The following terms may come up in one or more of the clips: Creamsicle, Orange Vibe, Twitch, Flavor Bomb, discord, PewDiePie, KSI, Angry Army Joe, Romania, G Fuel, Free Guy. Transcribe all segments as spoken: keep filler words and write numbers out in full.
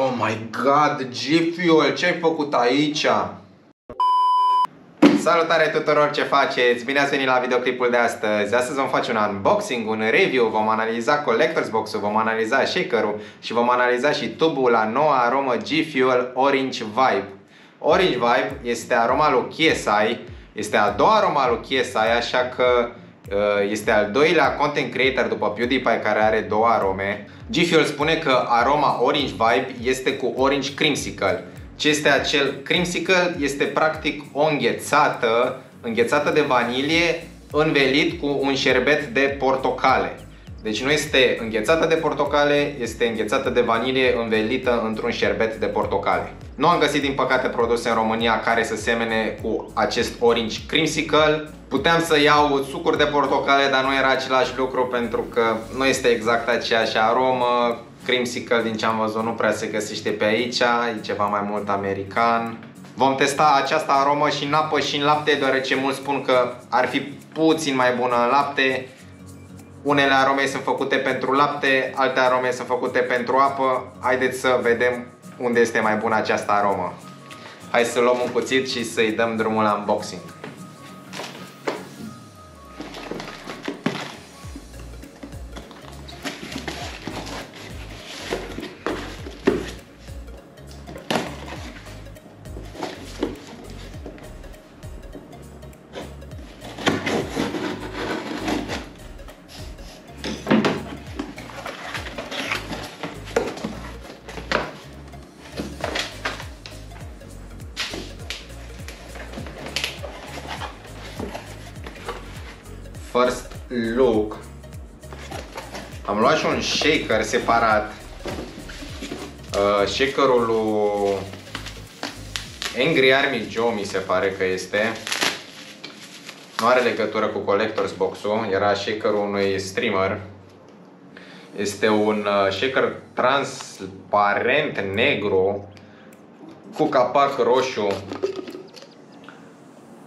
Oh my god, G Fuel, ce-ai făcut aici? Salutare tuturor, ce faceți? Bine ați venit la videoclipul de astăzi. Astăzi vom face un unboxing, un review, vom analiza collector's box-ul, vom analiza shaker-ul și vom analiza și tubul la noua aromă G Fuel Orange Vibe. Orange Vibe este aroma lui K S I, este a doua aroma lui K S I, așa că este al doilea content creator după PewDiePie care are două arome. G Fuel spune că aroma Orange Vibe este cu Orange Creamsicle. Ce este acel Creamsicle? Este practic o înghețată, înghețată de vanilie învelit cu un șerbet de portocale. Deci nu este înghețată de portocale, este înghețată de vanilie învelită într-un șerbet de portocale. Nu am găsit din păcate produse în România care să semene cu acest Orange Creamsicle. Puteam să iau sucuri de portocale, dar nu era același lucru pentru că nu este exact aceeași aromă. Creamsicle, din ce am văzut, nu prea se găsește pe aici, e ceva mai mult american. Vom testa această aromă și în apă și în lapte, deoarece mulți spun că ar fi puțin mai bună în lapte. Unele arome sunt făcute pentru lapte, alte arome sunt făcute pentru apă. Haideți să vedem unde este mai bună această aromă. Hai să luăm un cuțit și să-i dăm drumul la unboxing. First look. Am luat și un shaker separat. Uh, shakerul lui Angry Army Joe mi se pare că este. Nu are legătură cu collector's box-ul, era shakerul unui streamer. Este un shaker transparent negru cu capac roșu.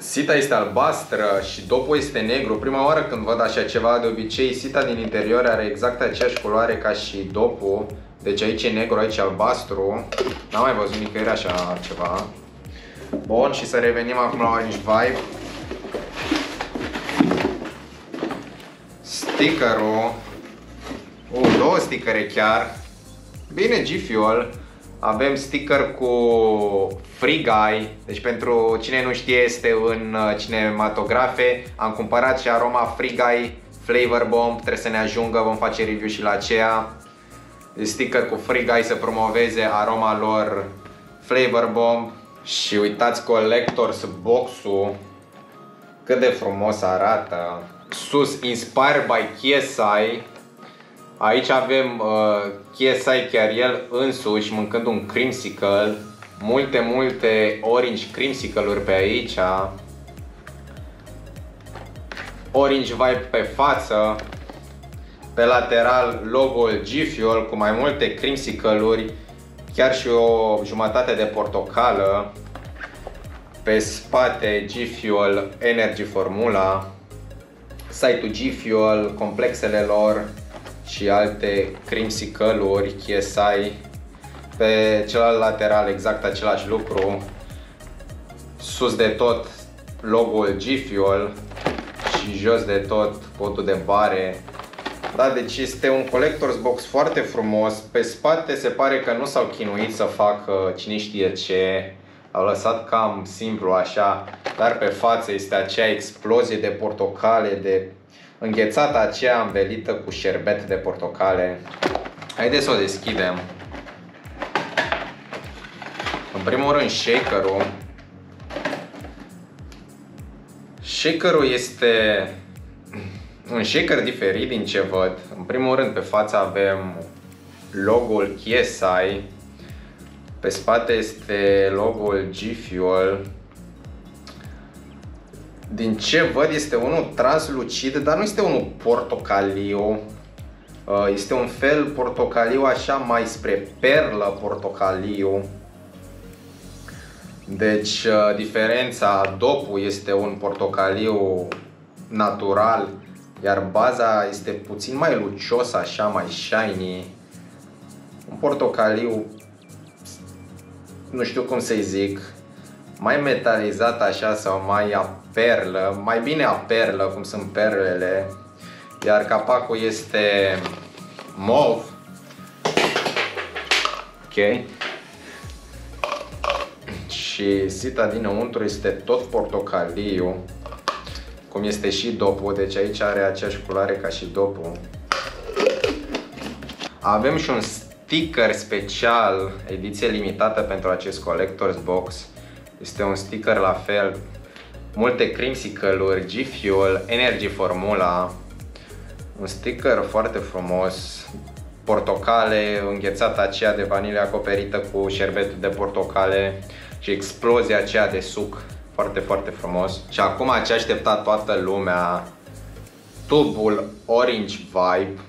Sita este albastră și dopul este negru. Prima oară când văd așa ceva, de obicei sita din interior are exact aceeași culoare ca și dopul. Deci aici e negru, aici e albastru. N-am mai văzut nicăieri așa ceva. Bun, și să revenim acum la Orange Vibe. Stickerul. Uh, două stickere chiar. Bine, G Fuel. Avem sticker cu Free Guy, deci pentru cine nu știe, este în cinematografe. Am cumpărat și aroma Free Guy, Flavor Bomb, trebuie să ne ajungă, vom face review și la aceea. Sticker cu Free Guy să promoveze aroma lor Flavor Bomb. Și uitați collector's box-ul, cât de frumos arată. Sus, Inspired by K S I. Aici avem uh, K S I chiar el însuși mâncând un creamsicle. Multe, multe orange creamsicle-uri pe aici. Orange Vibe pe față. Pe lateral logo-ul G Fuel cu mai multe creamsicle-uri. Chiar și o jumătate de portocală. Pe spate G Fuel Energy Formula. Site-ul G Fuel, complexele lor și alte creamsicle-uri K S I. Pe celălalt lateral exact același lucru. Sus de tot logo-ul G Fuel și jos de tot codul de bare. Da, deci este un collector's box foarte frumos. Pe spate se pare că nu s-au chinuit să facă cine știe ce. Au lăsat cam simplu așa, dar pe față este acea explozie de portocale, de înghețata aceea învelită cu șerbet de portocale. Haideți să o deschidem. În primul rând shaker-ul. Shaker-ul este un shaker diferit din ce văd. În primul rând pe față avem logo-ul K S I. Pe spate este logo-ul G Fuel. Din ce văd este unul translucid, dar nu este unul portocaliu. Este un fel portocaliu așa mai spre perlă portocaliu. Deci diferența, dopul este un portocaliu natural, iar baza este puțin mai lucios așa, mai shiny. Un portocaliu nu știu cum să-i zic, mai metalizat așa sau mai a perlă, mai bine a perlă, cum sunt perlele, iar capacul este mov. Ok. Și sita dinăuntru este tot portocaliu, cum este și dopul, deci aici are aceeași culoare ca și dopul. Avem și un sticker special, ediție limitată pentru acest Collector's Box. Este un sticker la fel, multe Creamsicle-uri, G Fuel, Energy Formula. Un sticker foarte frumos, portocale, înghețata aceea de vanilie acoperită cu șerbetul de portocale și explozia aceea de suc, foarte, foarte frumos. Și acum ce aștepta toată lumea, tubul Orange Vibe.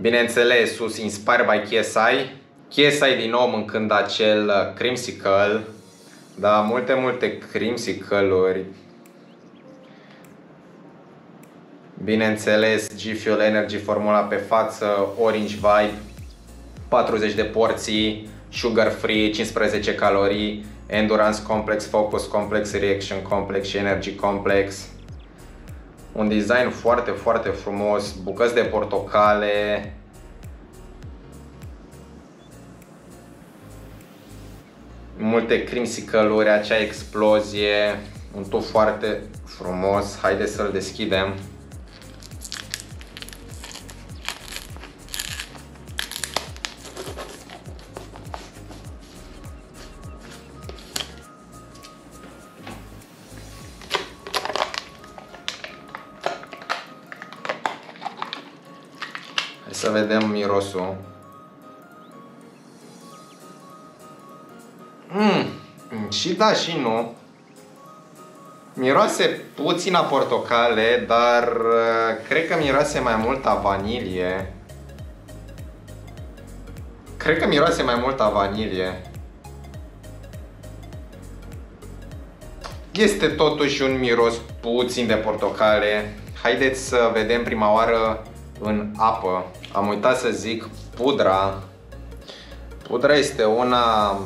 Bineînțeles, sus Inspired by K S I. K S I din nou mâncând acel Creamsicle, dar multe, multe Creamsicle-uri. Bineînțeles, G Fuel Energy Formula pe față, Orange Vibe, patruzeci de porții, Sugar Free, cincisprezece calorii, Endurance Complex, Focus Complex, Reaction Complex și Energy Complex. Un design foarte, foarte frumos, bucăți de portocale. Multe creamsicle-uri, acea explozie. Un tub foarte frumos, haideți să-l deschidem. Să vedem mirosul. Mm, și da și nu. Miroase puțin a portocale, dar uh, cred că miroase mai mult a vanilie. Cred că miroase mai mult a vanilie. Este totuși un miros puțin de portocale. Haideți să vedem prima oară în apă. Am uitat să zic pudra. Pudra este una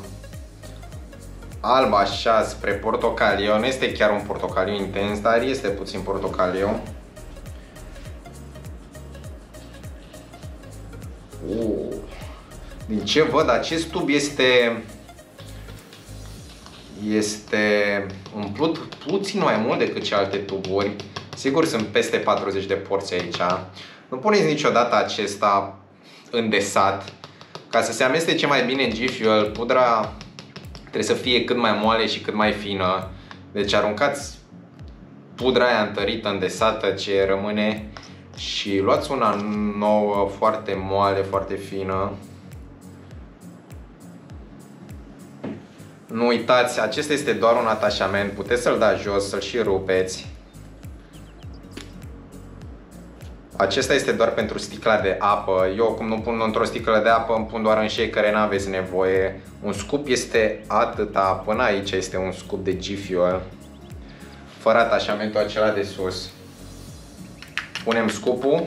albă așa spre portocaliu. Nu este chiar un portocaliu intens, dar este puțin portocaliu. Uu. Din ce văd, acest tub este este umplut puțin mai mult decât celelalte tuburi. Sigur sunt peste patruzeci de porții aici. Nu puneți niciodată acesta îndesat. Ca să se amestece mai bine în G Fuel, pudra trebuie să fie cât mai moale și cât mai fină. Deci aruncați pudra aia întărită, îndesată, ce rămâne și luați una nouă, foarte moale, foarte fină. Nu uitați, acesta este doar un atașament, puteți să-l dați jos, să-l și rupeți. Acesta este doar pentru sticla de apă. Eu cum nu pun într-o sticlă de apă, îmi pun doar în shaker, n-aveți nevoie. Un scoop este atâta, până aici este un scoop de G Fuel. Fără atașamentul acela de sus. Punem scoopul.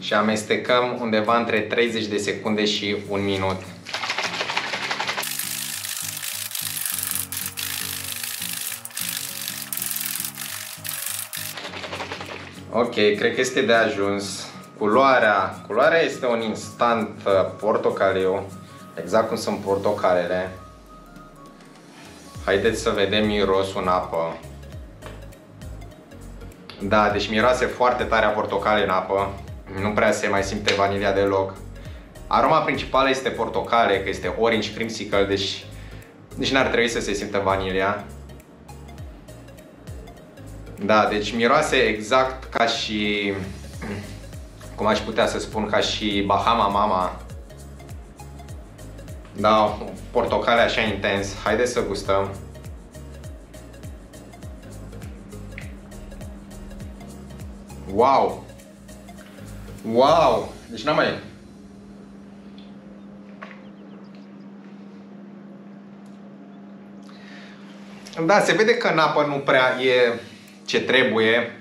Și amestecăm undeva între treizeci de secunde și un minut. Ok, cred că este de ajuns. Culoarea, culoarea este un instant portocaliu, exact cum sunt portocalele. Haideți să vedem mirosul în apă. Da, deci miroase foarte tare a portocale în apă. Nu prea se mai simte vanilia deloc. Aroma principală este portocale, că este Orange Creamsicle, deci nici n-ar trebui să se simtă vanilia. Da, deci miroase exact ca și, cum aș putea să spun, ca și Bahama Mama. Da, portocale așa intens. Haideți să gustăm. Wow! Wow! Deci n-am mai... Da, se vede că în apă nu prea e ce trebuie,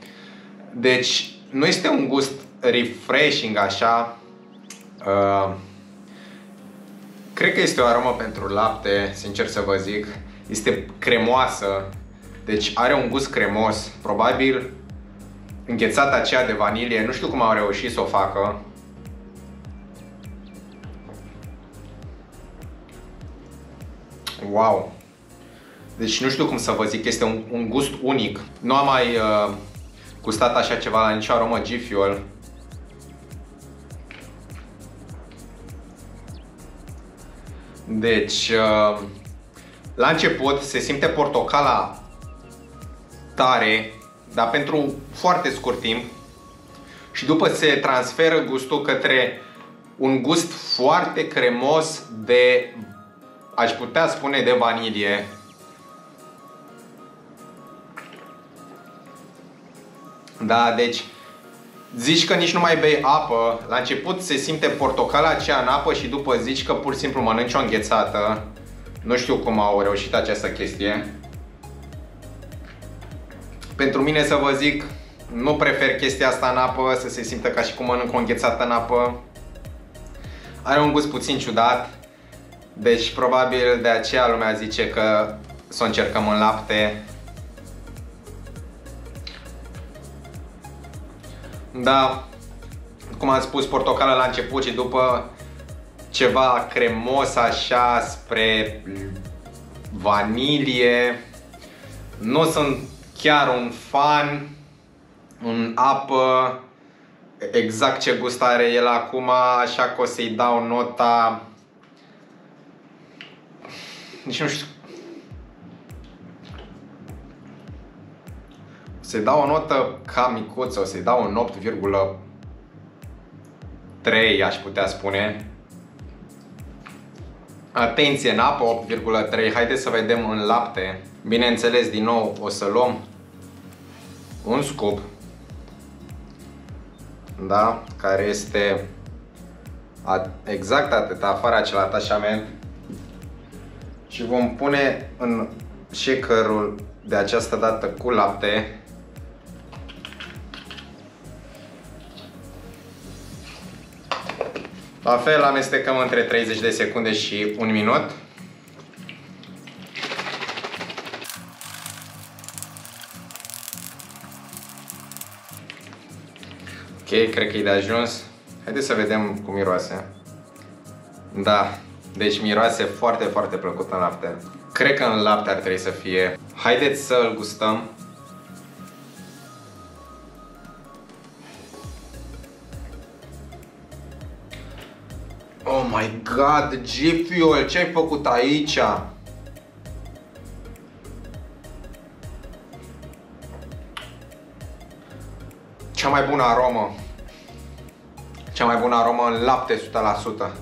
deci nu este un gust refreshing așa, Uh, cred că este o aromă pentru lapte, sincer să vă zic. Este cremoasă, deci are un gust cremos, probabil înghețata aceea de vanilie, nu știu cum au reușit să o facă. Wow! Deci nu știu cum să vă zic, este un, un gust unic. Nu am mai uh, gustat așa ceva la nicio aromă G Fuel. Deci, uh, la început se simte portocala tare, dar pentru foarte scurt timp. Și după se transferă gustul către un gust foarte cremos de, aș putea spune, de vanilie. Da, deci zici că nici nu mai bei apă, la început se simte portocala aceea în apă și după zici că pur și simplu mănânci o înghețată. Nu știu cum au reușit această chestie. Pentru mine, să vă zic, nu prefer chestia asta în apă, să se simtă ca și cum mănânc o înghețată în apă. Are un gust puțin ciudat, deci probabil de aceea lumea zice că să o încercăm în lapte. Da, cum am spus, portocală la început și după ceva cremos așa spre vanilie. Nu sunt chiar un fan în apă, exact ce gust are el acum, așa că o să-i dau nota... Nici nu știu... O să-i dau o notă ca micuță, o să-i dau un opt virgulă trei, aș putea spune. Atenție, în apă opt virgulă trei, haideți să vedem în lapte. Bineînțeles, din nou o să luăm un scoop, da, care este exact atât, afară acel atașament, și vom pune în shakerul de această dată cu lapte. La fel, amestecăm între treizeci de secunde și un minut. Ok, cred că e de ajuns. Haideți să vedem cum miroase. Da, deci miroase foarte, foarte plăcut în lapte. Cred că în lapte ar trebui să fie. Haideți să-l gustăm. Oh my god, G Fuel, ce ai făcut aici? Cea mai bună aromă. Cea mai bună aromă în lapte, o sută la sută.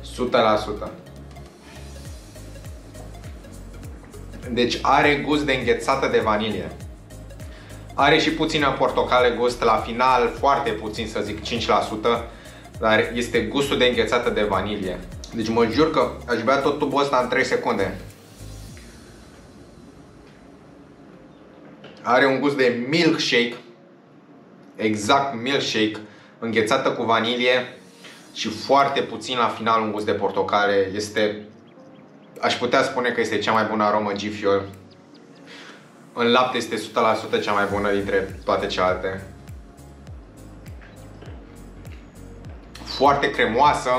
o sută la sută. Deci are gust de înghețată de vanilie. Are și puțină portocale gust la final, foarte puțin, să zic cinci la sută, dar este gustul de înghețată de vanilie. Deci mă jur că aș bea tot tubul ăsta în trei secunde. Are un gust de milkshake. Exact, milkshake, înghețată cu vanilie și foarte puțin la final un gust de portocale. Este, aș putea spune că este cea mai bună aromă G Fuel. În lapte este o sută la sută cea mai bună dintre toate celelalte. Foarte cremoasă.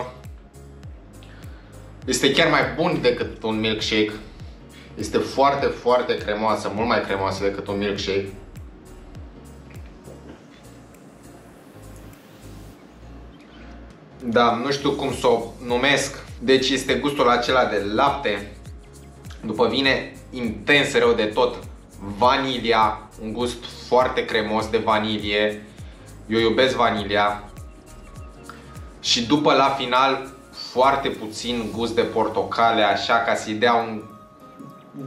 Este chiar mai bun decât un milkshake. Este foarte, foarte cremoasă, mult mai cremoasă decât un milkshake. Da, nu știu cum să o numesc. Deci este gustul acela de lapte. După vine intens rău de tot vanilia, un gust foarte cremos de vanilie. Eu iubesc vanilia. Și după la final foarte puțin gust de portocale, așa ca să-i dea un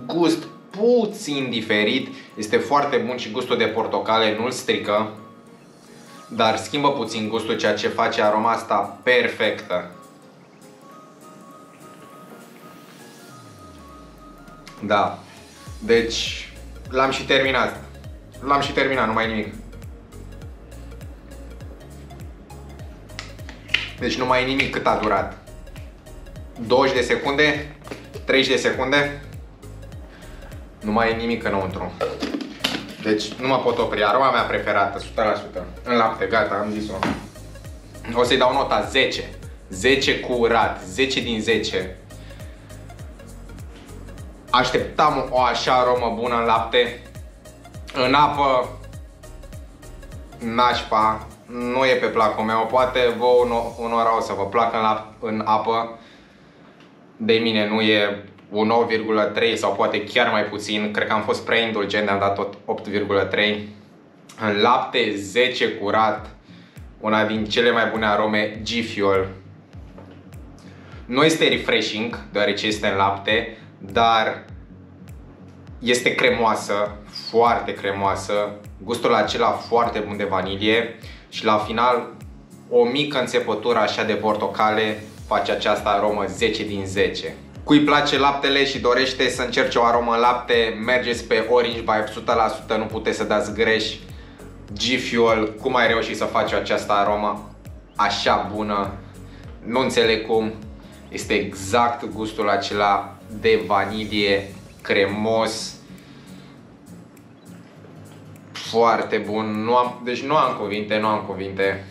gust puțin diferit. Este foarte bun și gustul de portocale nu-l strică, dar schimbă puțin gustul, ceea ce face aroma asta perfectă. Da, deci l-am și terminat. L-am și terminat, nu mai nimic. Deci nu mai e nimic cât a durat. douăzeci de secunde, treizeci de secunde. Nu mai e nimic înăuntru. Deci nu mă pot opri, aroma mea preferată, o sută la sută. În lapte, gata, am zis-o. O să-i dau nota zece. zece curat, zece din zece. Așteptam o așa aromă bună în lapte. În apă, nașpa, nu e pe placul meu. Poate vouă unora o să vă placă în, la, în apă. De mine nu e un nouă virgulă trei sau poate chiar mai puțin. Cred că am fost prea indulgent, am dat tot opt virgulă trei. În lapte, zece curat. Una din cele mai bune arome, G Fuel. Nu este refreshing, deoarece este în lapte, dar este cremoasă, foarte cremoasă, gustul acela foarte bun de vanilie și la final o mică înțepătură așa de portocale face această aromă zece din zece. Cui place laptele și dorește să încerce o aromă în lapte, mergeți pe Orange Vibe o sută la sută, nu puteți să dați greș. G Fuel, cum ai reușit să faci această aromă așa bună? Nu înțeleg cum. Este exact gustul acela de vanilie, cremos, foarte bun. Nu am, deci nu am cuvinte, nu am cuvinte.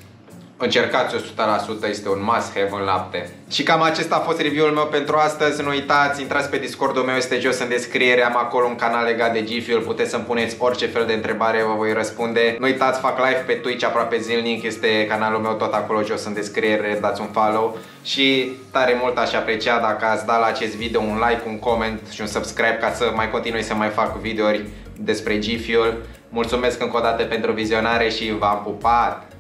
Încercați o sută la sută, este un must-have în lapte. Și cam acesta a fost review-ul meu pentru astăzi. Nu uitați, intrați pe Discord-ul meu, este jos în descriere, am acolo un canal legat de G Fuel, puteți să-mi puneți orice fel de întrebare, vă voi răspunde. Nu uitați, fac live pe Twitch aproape zilnic, este canalul meu tot acolo jos în descriere, dați un follow. Și tare mult aș aprecia dacă ați dat la acest video un like, un comment și un subscribe ca să mai continui să mai fac videouri despre G Fuel. Mulțumesc încă o dată pentru vizionare și v-am pupat!